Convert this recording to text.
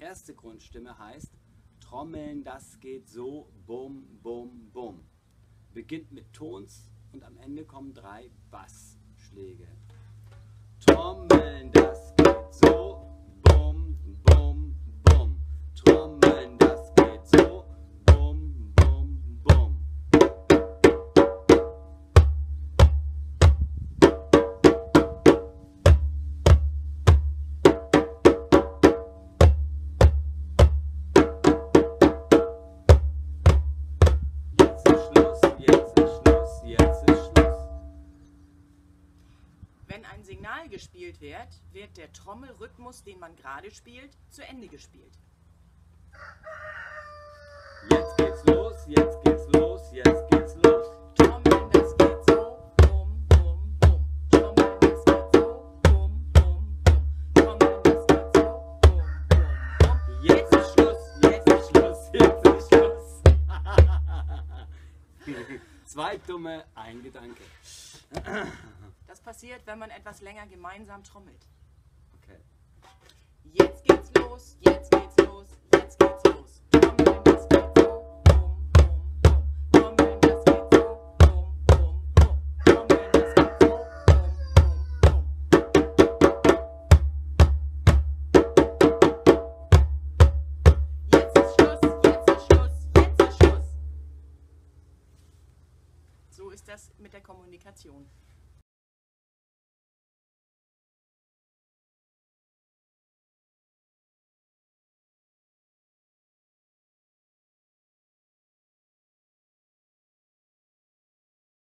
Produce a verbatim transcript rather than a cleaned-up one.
erste Grundstimme heißt Trommeln, das geht so, bum, bum, bum. Beginnt mit Tons und am Ende kommen drei Bassschläge. Trommeln, das geht so, bum, bum, bum. Trommeln, das geht so, bum, bum, bum. Jetzt ist Schluss, jetzt ist Schluss, jetzt ist Schluss. Wenn ein Signal gespielt wird, wird der Trommelrhythmus, den man gerade spielt, zu Ende gespielt. Jetzt geht's los, jetzt geht's los, jetzt geht's los. Trommeln, das geht so, bum, bum, bum. Trommeln, das geht so, bum, bum, bum. Trommeln, das geht so, bum, bum, bum. Jetzt ist Schluss, jetzt ist Schluss, jetzt ist Schluss. Zwei Dumme, ein Gedanke. Das passiert, wenn man etwas länger gemeinsam trommelt. Okay. Jetzt geht's los, jetzt geht's los, jetzt geht's los. Trommeln, das geht so, bum, bum, bum. Trommeln, das geht so, bum, bum, bum. Trommeln, das geht so, bum, bum, bum. Jetzt ist Schluss, jetzt ist Schluss, jetzt ist Schluss. So ist das mit der Kommunikation.